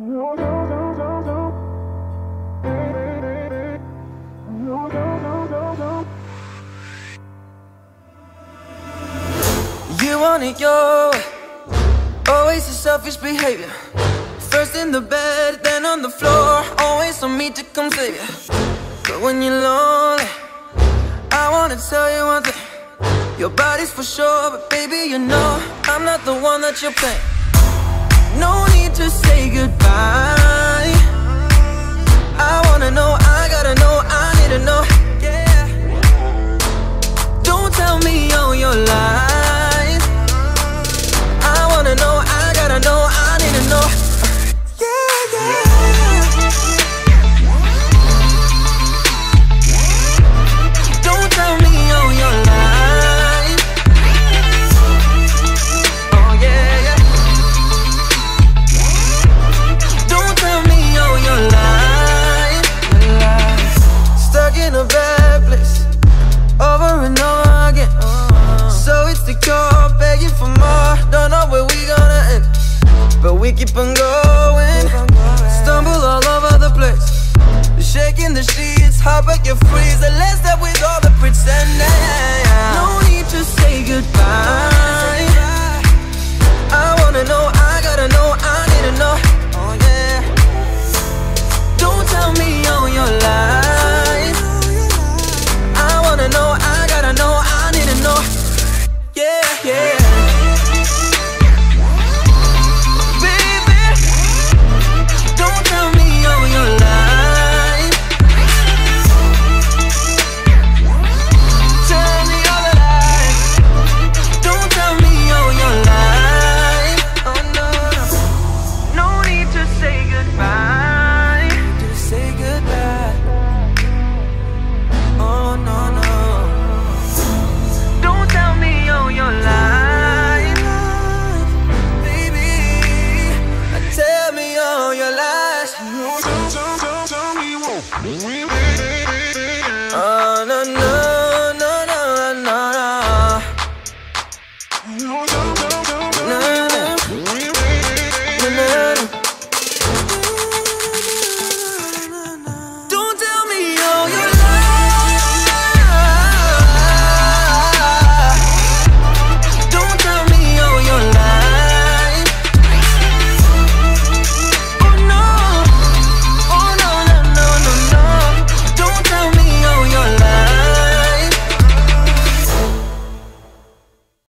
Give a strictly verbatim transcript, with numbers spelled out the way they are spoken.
You want it your way, always a selfish behavior. First in the bed, then on the floor, always on me to come save you. But when you're lonely, I wanna tell you one thing. Your body's for sure, but baby, you know I'm not the one that you're playing. No need to say goodbye. I wanna know, I gotta know, I need to know. Yeah. Don't tell me all your lies. I wanna know, I gotta know, I need to know. Begging for more, don't know where we gonna end, but we keep on going. Stumble all over the place, shaking the sheets, hop back your freezer. Let's stop with all the pretending. No need to say goodbye. I wanna know, I gotta know, I